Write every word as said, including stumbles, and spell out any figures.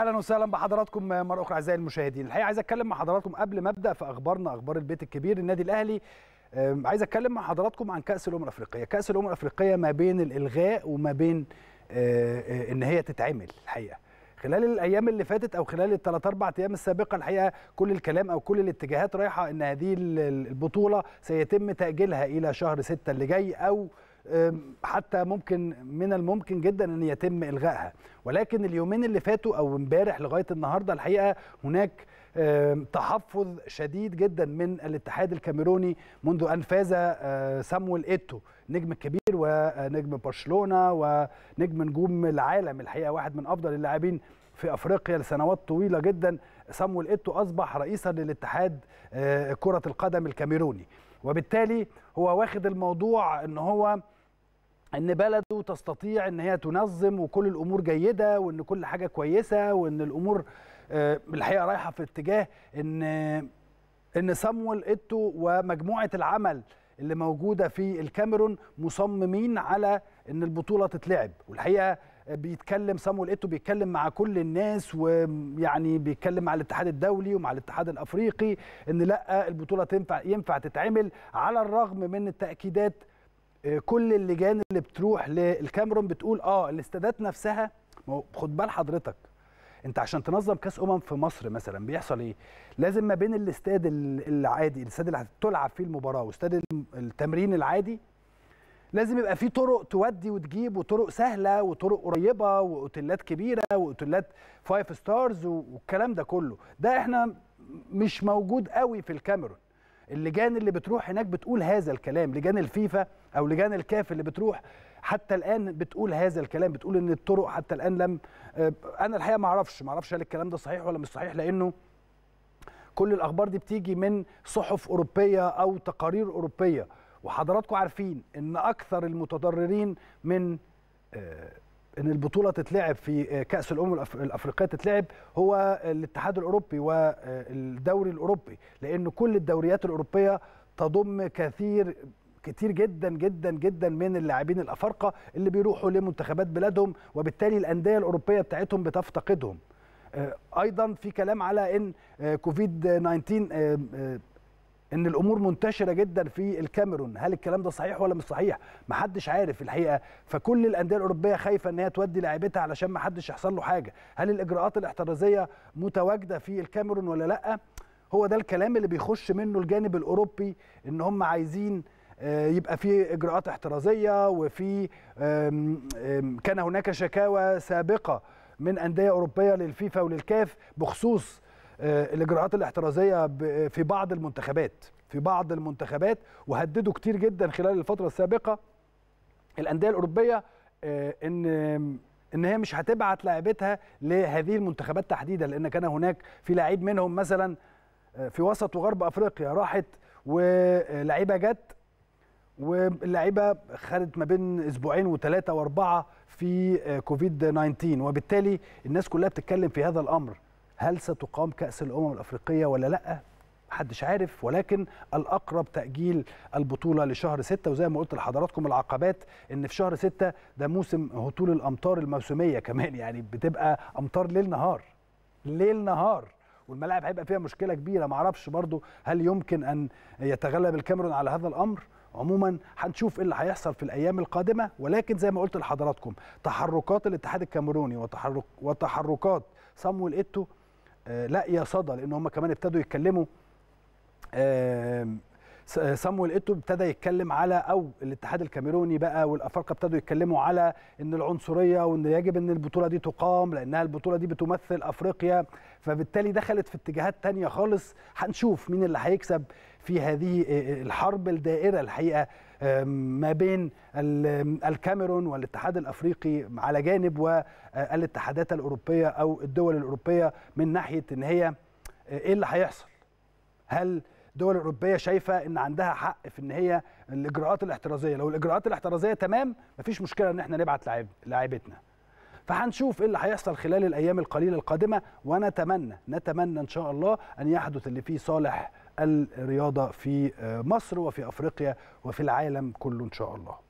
اهلا وسهلا بحضراتكم مره اخرى اعزائي المشاهدين. الحقيقه عايز اتكلم مع حضراتكم قبل ما ابدا في اخبارنا، اخبار البيت الكبير النادي الاهلي. عايز اتكلم مع حضراتكم عن كاس الامم الافريقيه، كاس الامم الافريقيه ما بين الالغاء وما بين ان هي تتعمل. الحقيقه خلال الايام اللي فاتت او خلال الثلاث اربع ايام السابقه الحقيقه كل الكلام او كل الاتجاهات رايحه ان هذه البطوله سيتم تاجيلها الى شهر ستة اللي جاي، او حتى ممكن من الممكن جدا ان يتم الغائها. ولكن اليومين اللي فاتوا او امبارح لغايه النهارده الحقيقه هناك تحفظ شديد جدا من الاتحاد الكاميروني منذ ان فاز سامويل ايتو نجم الكبير ونجم برشلونه ونجم نجوم العالم، الحقيقه واحد من افضل اللاعبين في افريقيا لسنوات طويله جدا. سامويل ايتو اصبح رئيسا للاتحاد كره القدم الكاميروني، وبالتالي هو واخد الموضوع ان هو ان بلده تستطيع ان هي تنظم وكل الامور جيده وان كل حاجه كويسه، وان الامور الحقيقه رايحه في اتجاه ان ان سامويل ايتو ومجموعه العمل اللي موجوده في الكاميرون مصممين على ان البطوله تتلعب. والحقيقه بيتكلم سامويل ايتو، بيتكلم مع كل الناس، ويعني بيتكلم مع الاتحاد الدولي ومع الاتحاد الافريقي ان لا البطوله تنفع ينفع تتعمل، على الرغم من التاكيدات كل اللجان اللي بتروح للكاميرون بتقول اه الاستادات نفسها. خد بال حضرتك، انت عشان تنظم كاس امم في مصر مثلا بيحصل ايه؟ لازم ما بين الاستاد العادي، الاستاد اللي هتلعب فيه المباراه، واستاد التمرين العادي، لازم يبقى في طرق تودي وتجيب، وطرق سهله وطرق قريبه واوتيلات كبيره واوتيلات فايف ستارز والكلام ده كله. ده احنا مش موجود قوي في الكاميرون. اللجان اللي بتروح هناك بتقول هذا الكلام، لجان الفيفا او لجان الكاف اللي بتروح حتى الان بتقول هذا الكلام، بتقول ان الطرق حتى الان لم انا الحقيقه ما اعرفش ما اعرفش هل الكلام ده صحيح ولا مش صحيح، لانه كل الاخبار دي بتيجي من صحف اوروبيه او تقارير اوروبيه، وحضراتكم عارفين ان اكثر المتضررين من ان البطوله تتلعب في كاس الامم الافريقيه تتلعب هو الاتحاد الاوروبي والدوري الاوروبي، لان كل الدوريات الاوروبيه تضم كثير كتير جدا جدا جدا من اللاعبين الافارقه اللي بيروحوا لمنتخبات بلادهم، وبالتالي الانديه الاوروبيه بتاعتهم بتفتقدهم. ايضا في كلام على ان كوفيد تسعة عشر ان الامور منتشره جدا في الكاميرون، هل الكلام ده صحيح ولا مش صحيح؟ محدش عارف الحقيقه، فكل الانديه الاوروبيه خايفه ان هي تودي لاعيبتها علشان محدش يحصل له حاجه، هل الاجراءات الاحترازيه متواجده في الكاميرون ولا لا؟ هو ده الكلام اللي بيخش منه الجانب الاوروبي، ان هم عايزين يبقى في اجراءات احترازيه، وفي كان هناك شكاوى سابقه من انديه اوروبيه للفيفا وللكاف بخصوص الاجراءات الاحترازيه في بعض المنتخبات في بعض المنتخبات وهددوا كتير جدا خلال الفتره السابقه الانديه الاوروبيه ان ان هي مش هتبعت لاعبتها لهذه المنتخبات تحديدا، لان كان هناك في لعيب منهم مثلا في وسط وغرب افريقيا راحت ولاعيبه جت، واللاعيبه خدت ما بين اسبوعين وثلاثه واربعه في كوفيد تسعة عشر، وبالتالي الناس كلها بتتكلم في هذا الامر. هل ستقام كأس الأمم الأفريقية ولا لأ؟ محدش عارف، ولكن الأقرب تأجيل البطولة لشهر ستة. وزي ما قلت لحضراتكم العقبات إن في شهر ستة ده موسم هطول الأمطار الموسمية كمان، يعني بتبقى أمطار ليل نهار ليل نهار، والملاعب هيبقى فيها مشكلة كبيرة. معرفش برضو هل يمكن أن يتغلب الكاميرون على هذا الأمر. عموما هنشوف ايه اللي هيحصل في الايام القادمه، ولكن زي ما قلت لحضراتكم تحركات الاتحاد الكاميروني وتحرك وتحركات سامويل ايتو لا يا صدى، لان هم كمان ابتدوا يتكلموا. سامويل ايتو ابتدى يتكلم على او الاتحاد الكاميروني بقى والافارقه ابتدوا يتكلموا على ان العنصريه، وان يجب ان البطوله دي تقام لانها البطوله دي بتمثل افريقيا، فبالتالي دخلت في اتجاهات ثانيه خالص. هنشوف مين اللي هيكسب في هذه الحرب الدائره الحقيقه ما بين الكاميرون والاتحاد الافريقي على جانب، والاتحادات الاوروبيه او الدول الاوروبيه من ناحيه ان هي ايه اللي هيحصل. هل الدول الاوروبيه شايفه ان عندها حق في ان هي الاجراءات الاحترازيه، لو الاجراءات الاحترازيه تمام مفيش مشكله ان احنا نبعت لاعب لاعيبتنا. فهنشوف ايه اللي هيحصل خلال الايام القليله القادمه، ونتمنى نتمنى ان شاء الله ان يحدث اللي فيه صالح الرياضه في مصر وفي افريقيا وفي العالم كله ان شاء الله.